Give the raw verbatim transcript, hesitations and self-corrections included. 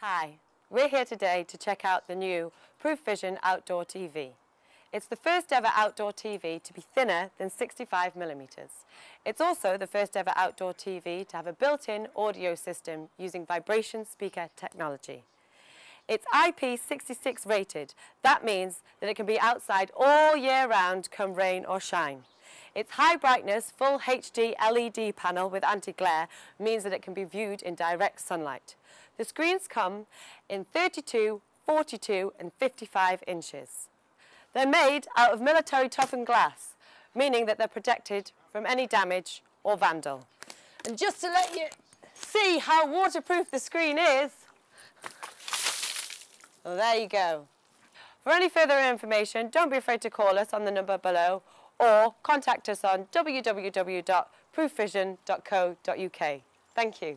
Hi, we're here today to check out the new Proof Vision outdoor T V. It's the first ever outdoor T V to be thinner than sixty-five millimetres. It's also the first ever outdoor T V to have a built-in audio system using vibration speaker technology. It's I P six six rated. That means that it can be outside all year round, come rain or shine. Its high brightness, full H D L E D panel with anti-glare means that it can be viewed in direct sunlight. The screens come in thirty-two, forty-two and fifty-five inches. They're made out of military toughened glass, meaning that they're protected from any damage or vandal. And just to let you see how waterproof the screen is, well, there you go. For any further information, don't be afraid to call us on the number below or contact us on w w w dot proof vision dot co dot u k. Thank you.